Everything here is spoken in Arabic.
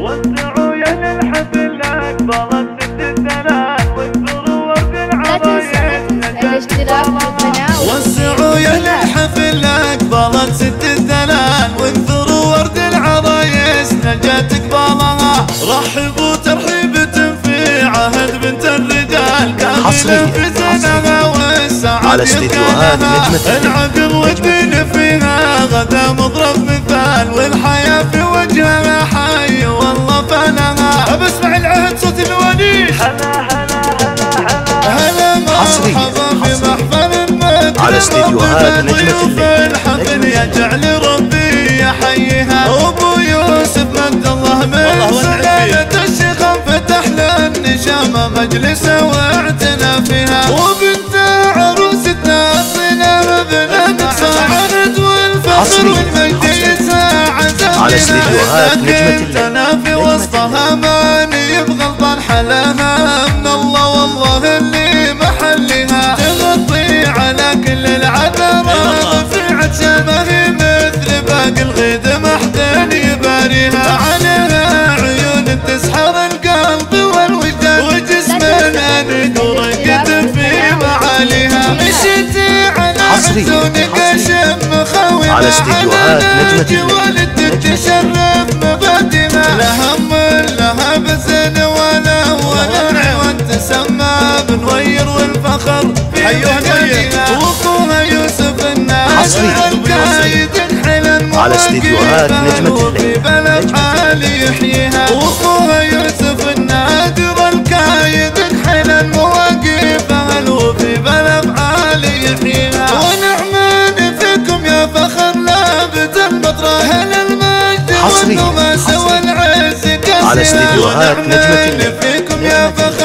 وسعوا يا للحفل أكبر الست الثلاث وانثروا ورد العرايس وسعوا يا للحفل أكبر الست الثلاث وانثروا ورد العرايس نجاتك بالله رحبوا ترحيب تنفي عهد بنت الرجال كاملة في زنها والسعد يخانها العقل والدين فيها غدا مضرب مثال والحياة في وجهها حي والله فنها بسمع العهد صوت الوليد هلا هلا مرحبا بمحفل المكتب وفي الضيوف الحفل يا جعل ربي يحييها ابو يوسف مد الله من سلالة الشيخ انفتح للنشامة مجلس واعتنا فيها وبنت عروستنا اصلها بناتك صاعد والفخر والمجد على سليدوهات نجمة الليل في وسطها ماني بغلطان حلاها من الله والله اللي محلها تغطي على كل العذرة رفيعة شبهي مثل باقي الغيد محدن يباريها عليها عيون تسحر القلب والوجدان وجسم انيق ورقد في معاليها مشيتي على حسونك اشم خويها على سليدوهات نجمة الليل تشرف مبادئنا لها من لها بزن ولا نعوان تسمى بنوير والفخر في مجالها وقوها يوسف الناس القايد الحلم وقيمة وفي بلد عالي يحييها وقوها يوسف النادر القايد الحلم وقيمة وفي بلد عالي يحييها ونعمان فيكم يا فخر لابد المطرة حصري والعز على استديوهات نجمة الليل.